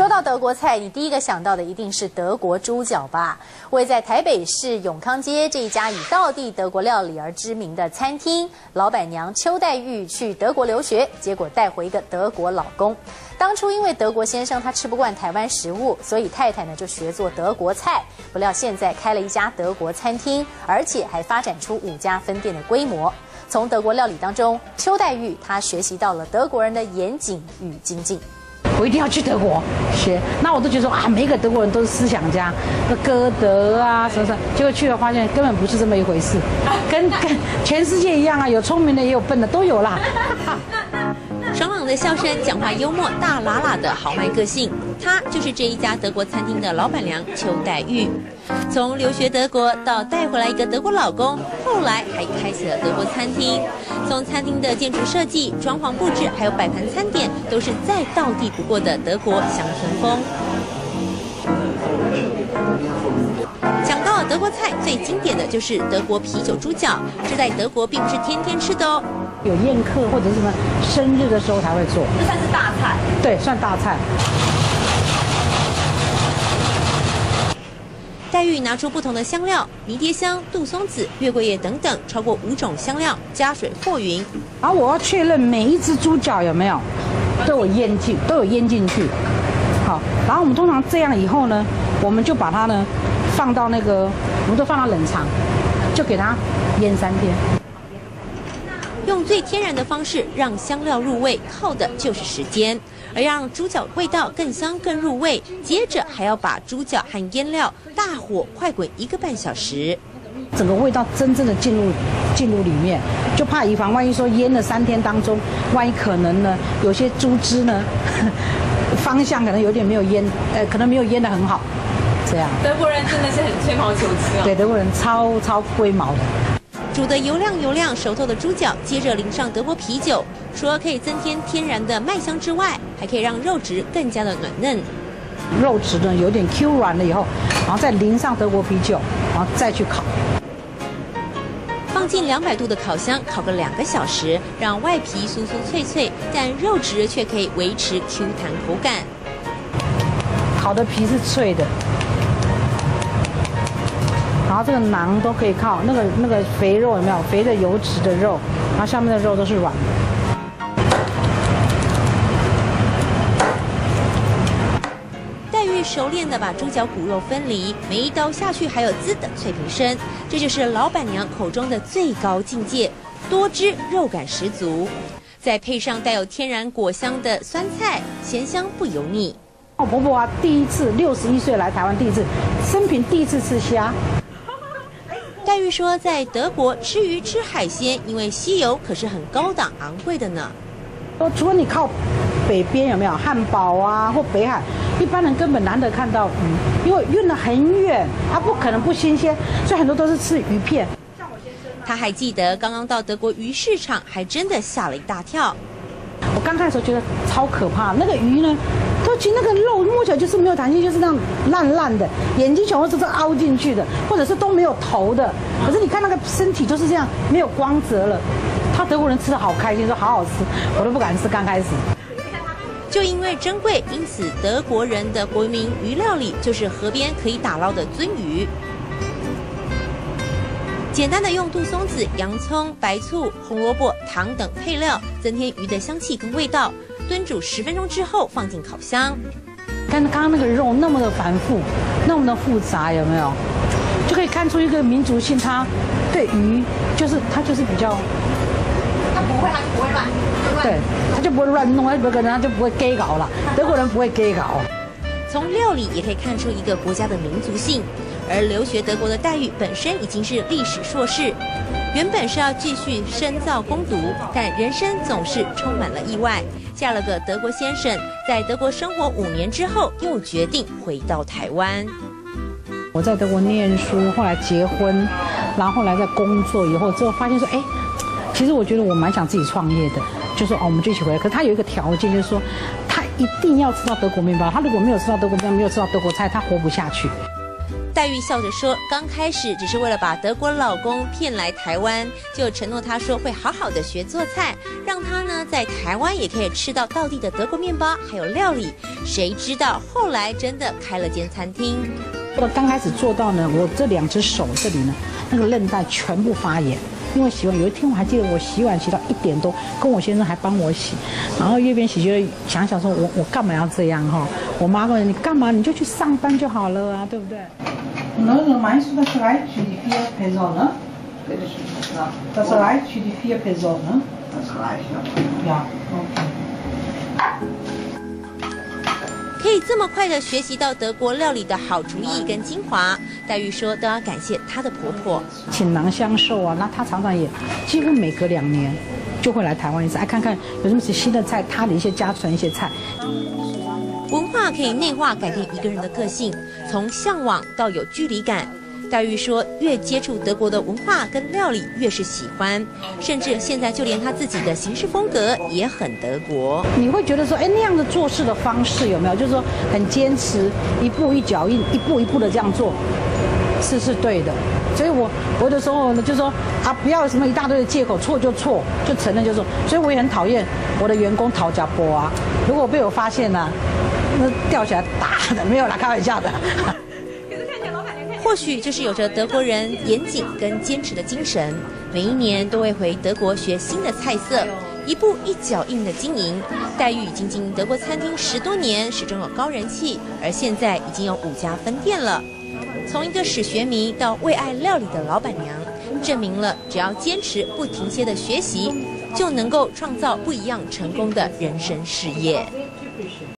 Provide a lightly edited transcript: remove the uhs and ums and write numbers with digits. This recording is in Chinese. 说到德国菜，你第一个想到的一定是德国猪脚吧？位在台北市永康街这一家以道地德国料理而知名的餐厅，老板娘邱黛玉去德国留学，结果带回一个德国老公。当初因为德国先生他吃不惯台湾食物，所以太太呢就学做德国菜。不料现在开了一家德国餐厅，而且还发展出5家分店的规模。从德国料理当中，邱黛玉她学习到了德国人的严谨与精进。 我一定要去德国学，那我都觉得说啊，每一个德国人都是思想家，歌德啊什么什么，结果去了发现根本不是这么一回事，跟全世界一样啊，有聪明的也有笨的都有啦。爽朗的笑声，讲话幽默，大喇喇的豪迈个性，她就是这一家德国餐厅的老板娘邱黛玉。从留学德国到带回来一个德国老公，后来还开启了德国餐厅。 从餐厅的建筑设计、装潢布置，还有摆盘餐点，都是再道地不过的德国乡村风。讲到德国菜，最经典的就是德国啤酒猪脚，这在德国并不是天天吃的哦。有宴客或者是什么生日的时候才会做，这算是大菜。对，算大菜。 黛玉拿出不同的香料，迷迭香、杜松子、月桂叶等等，超过5种香料，加水和匀。而我要确认每一只猪脚有没有都有腌进去。好，然后我们通常这样以后呢，我们就把它呢放到那个，我们都放到冷藏，就给它腌3天。用最天然的方式让香料入味，靠的就是时间。 而让猪脚味道更香更入味，接着还要把猪脚和腌料大火快滚1个半小时，整个味道真正的进入里面，就怕以防万一说腌了3天当中，万一可能呢有些猪汁呢方向可能有点没有腌，可能没有腌得很好，这样。德国人真的是很吹毛求疵哦。对，德国人超龟毛的。 煮得油亮熟透的猪脚，接着淋上德国啤酒，除了可以增添天然的麦香之外，还可以让肉质更加的软嫩。肉质呢有点 Q 软了以后，然后再淋上德国啤酒，然后再去烤。放进200度的烤箱烤个2个小时，让外皮酥酥脆脆，但肉质却可以维持 Q 弹口感。烤的皮是脆的。 然后这个馕都可以靠那个肥肉有没有肥的油脂的肉，然后下面的肉都是软的。黛玉熟练地把猪脚骨肉分离，每一刀下去还有滋的脆皮声，这就是老板娘口中的最高境界，多汁肉感十足，再配上带有天然果香的酸菜，咸香不油腻。我婆婆啊，第一次61岁来台湾，第一次生平第一次吃虾。 黛玉说，在德国吃鱼吃海鲜，因为西游可是很高档昂贵的呢。除了你靠北边有没有汉堡啊，或北海，一般人根本难得看到鱼，因为运得很远，它不可能不新鲜，所以很多都是吃鱼片。他还记得刚刚到德国鱼市场，还真的吓了一大跳。我刚开始觉得超可怕，那个鱼呢？ 其实那个肉摸起来就是没有弹性，就是那样烂的，眼睛全部都是凹进去的，或者是都没有头的。可是你看那个身体就是这样，没有光泽了。他德国人吃的好开心，说好好吃，我都不敢吃。刚开始，就因为珍贵，因此德国人的国民鱼料理就是河边可以打捞的鳟鱼。简单的用杜松子、洋葱、白醋、红萝卜、糖等配料，增添鱼的香气跟味道。 炖煮10分钟之后放进烤箱，但刚刚那个肉那么的繁复，那么的复杂，有没有？就可以看出一个民族性，它对鱼就是它就是比较，它就不会乱，对，它就不会乱弄，德国人他就不会 gay 搞了，德国人不会 gay 搞。从料理也可以看出一个国家的民族性，而留学德国的黛玉本身已经是历史硕士，原本是要继续深造攻读，但人生总是充满了意外。 嫁了个德国先生，在德国生活5年之后，又决定回到台湾。我在德国念书，后来结婚，然后后来在工作以后，之后发现说，哎，其实我觉得我蛮想自己创业的，就说哦，我们就一起回来。可是他有一个条件，就是说他一定要吃到德国面包，他如果没有吃到德国面包，没有吃到德国菜，他活不下去。黛玉笑着说，刚开始只是为了把德国老公骗来台湾，就承诺他说会好好的学做菜，让他呢在台湾也可以吃到道地的德国面包还有料理。谁知道后来真的开了间餐厅。我刚开始做到呢，我这两只手这里呢，那个韧带全部发炎。因为洗碗，有一天我还记得我洗碗洗到1点多，跟我先生还帮我洗，然后一边洗觉得想说我干嘛要这样哈、哦？我妈问你干嘛，你就去上班就好了啊，对不对？可以这么快的学习到德国料理的好厨艺跟精华，黛玉说都要感谢她的婆婆，倾囊相授啊。那她常常也几乎每隔2年就会来台湾一次，哎，看看有什么新的菜，她的一些家传一些菜。文化可以内化改变一个人的个性，从向往到有距离感。黛玉说，越接触德国的文化跟料理，越是喜欢，甚至现在就连她自己的行事风格也很德国。你会觉得说，哎，那样的做事的方式有没有？就是说很坚持，一步一脚印，一步一步的这样做，是对的。所以我有的时候呢，就说啊，不要什么一大堆的借口，错就错，就承认就错。所以我也很讨厌我的员工讨假波啊，如果被我发现了、啊，那吊起来打的，没有啦，开玩笑的。或许就是有着德国人严谨跟坚持的精神，每一年都会回德国学新的菜色，一步一脚印的经营。黛玉已经经营德国餐厅10多年，始终有高人气，而现在已经有5家分店了。从一个史学迷到为爱料理的老板娘，证明了只要坚持不停歇的学习，就能够创造不一样成功的人生事业。